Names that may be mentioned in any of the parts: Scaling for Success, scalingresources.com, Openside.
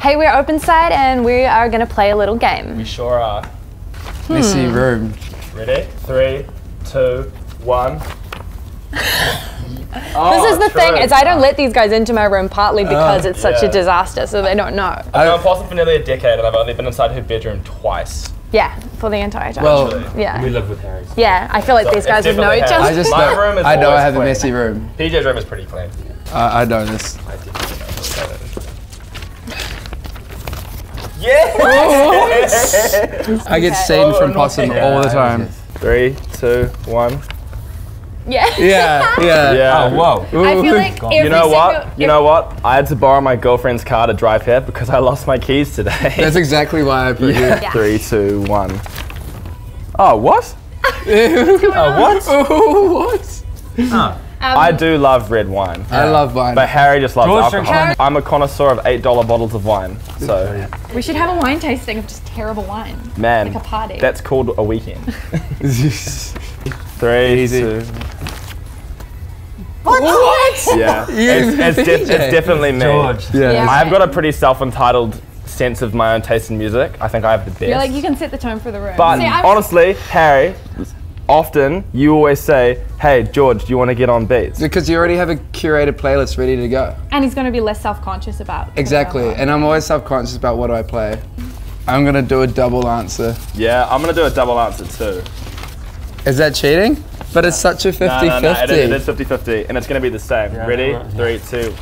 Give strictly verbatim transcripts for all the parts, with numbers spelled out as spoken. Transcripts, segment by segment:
Hey, we're Openside and we are going to play a little game. We sure are. Hmm. Messy room. Ready? Three, two, one. Oh, this is the true. thing, is I don't let these guys into my room partly because uh, it's such yeah. a disaster, so they don't know. I've known Possum for nearly a decade and I've only been inside her bedroom twice. Yeah, for the entire time. Well, actually, yeah. We live with Harry. So yeah, I feel like so these guys would know each other. I just my know, room is I know I have clean. a messy room. P J's room is pretty clean. Yeah. I, I know this. I definitely know this. Yes! I get okay. seen oh, from Possum yeah, all the time. Three, two, one. Yeah. Yeah, yeah, yeah. Oh, whoa. Ooh. I feel like every You know what? Single, you know what? I had to borrow my girlfriend's car to drive here because I lost my keys today. That's exactly why I put yeah. you. Yeah. Three, two, one. Oh, what? Oh, what? Oh, what? Huh. Um, I do love red wine. Yeah. I love wine. But Harry just loves George alcohol. Harry. I'm a connoisseur of eight dollar bottles of wine. So we should have a wine tasting of just terrible wine. Man, like a party. That's called a weekend. Three, Easy. two. What? what? Yeah, it's, it's, def it's definitely me. George. Yeah. Yeah. I've got a pretty self-entitled sense of my own taste in music. I think I have the best. You're like, you can set the tone for the room. But See, honestly, Harry, often you always say, hey, George, do you want to get on beats? Because you already have a curated playlist ready to go. And he's going to be less self-conscious about it. Exactly, and I'm always self-conscious about what do I play. I'm going to do a double answer. Yeah, I'm going to do a double answer too. Is that cheating? But it's such a fifty fifty. No, no, no, it is fifty fifty, and it's going to be the same. Yeah, Ready? Right. Three, two.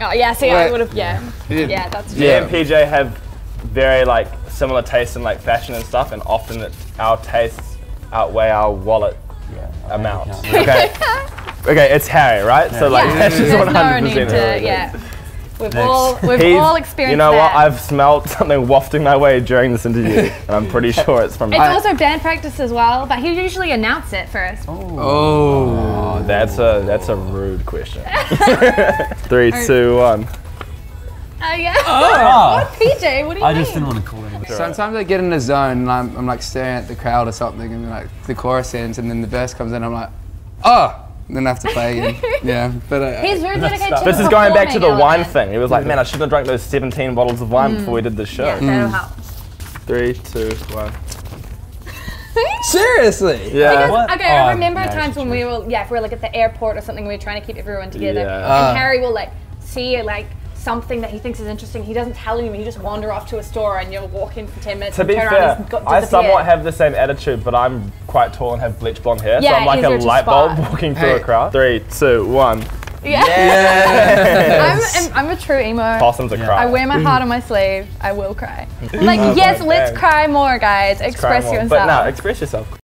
Oh, yeah, see, Wait. I would have, yeah. yeah. Yeah, that's true. Yeah, and P J have very, like, similar tastes in, like, fashion and stuff, and often it, our tastes outweigh our wallet yeah, amount. Okay. Okay, it's Harry, right? Yeah. So, like, yeah. that's just There's one hundred percent no need to, yeah. We've Next. all, we've He's, all experienced You know that. what? I've smelled something wafting my way during this interview, and I'm pretty sure it's from. It's I, also band practice as well, but he usually announces it first. Oh. oh, that's a that's a rude question. Three, oh. two, one. Oh yeah. Oh, oh P J, what do you I mean? I just didn't want to call him. Sometimes I get in a zone, and I'm, I'm like staring at the crowd or something, and like the chorus ends, and then the verse comes in, and I'm like, oh. And then I have to play again. Yeah, but uh, he's very dedicated to This is going back to the element. wine thing. It was like, man, I shouldn't have drunk those seventeen bottles of wine mm. before we did this show. Yeah, that'll mm. help. Three, two, one. Seriously? Yeah. Because, okay, oh, I remember no, times when we were, yeah, if we were like at the airport or something, we were trying to keep everyone together. Yeah. And uh, Harry will like see like something that he thinks is interesting. He doesn't tell anyone. He just wander off to a store and you'll walk in for ten minutes. To be fair, I somewhat have the same attitude, but I'm quite tall and have bleach blonde hair, yeah, so I'm like a light bulb walking through a crowd. Three, two, one. Yeah. Yes. I'm, I'm, I'm a true emo. Possum's a cry. I wear my heart on my sleeve. I will cry. I'm like, yes, let's cry more, guys. Express yourself. But no, express yourself.